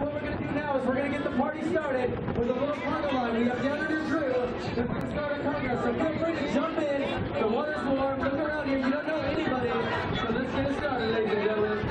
And what we're going to do now is we're going to get the party started with a little carnival. We have down in your trail to start a contest. So feel free to jump in. The water's warm. Look around here. You don't know anybody. So let's get it started, ladies and gentlemen.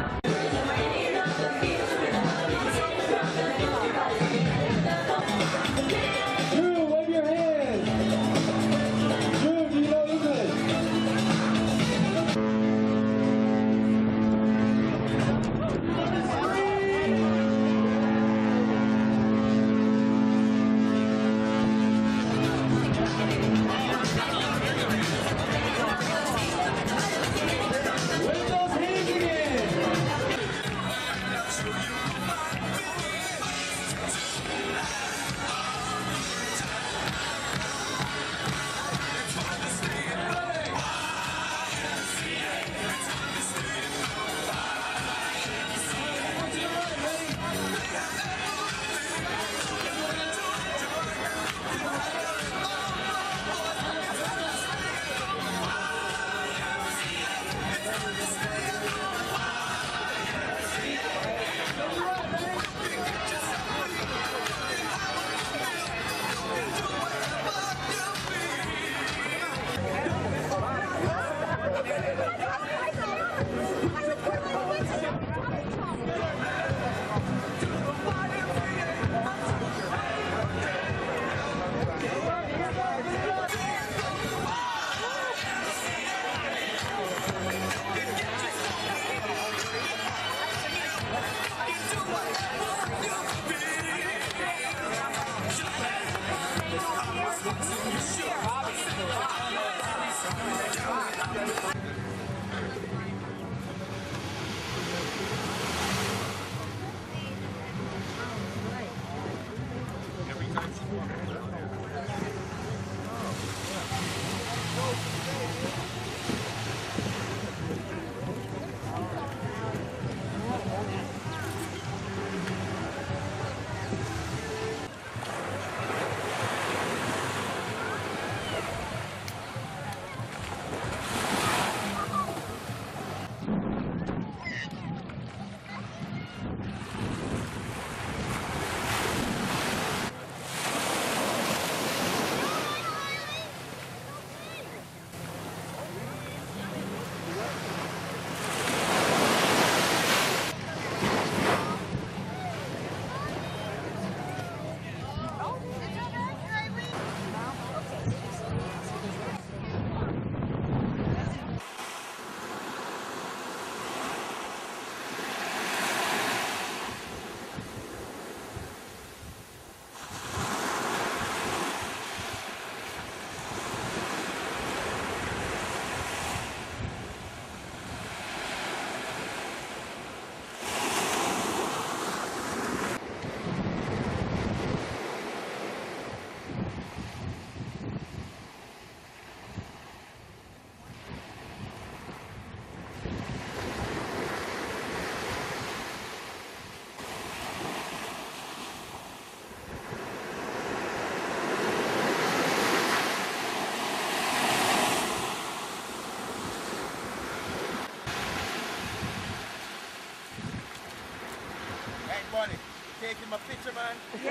Taking my picture, man. You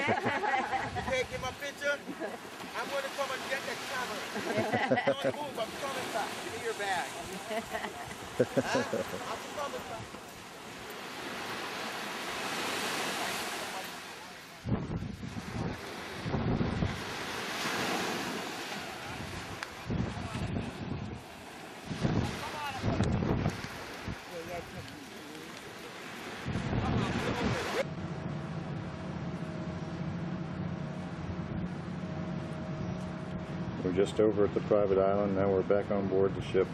taking my picture? I'm going to come and get the camera. Don't move, I'm coming back. Give me your bag. I'm coming back. We're just over at the private island, now we're back on board the ship.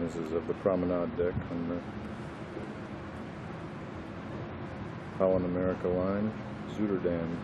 and this is of the promenade deck on the Holland America Line, Zuiderdam.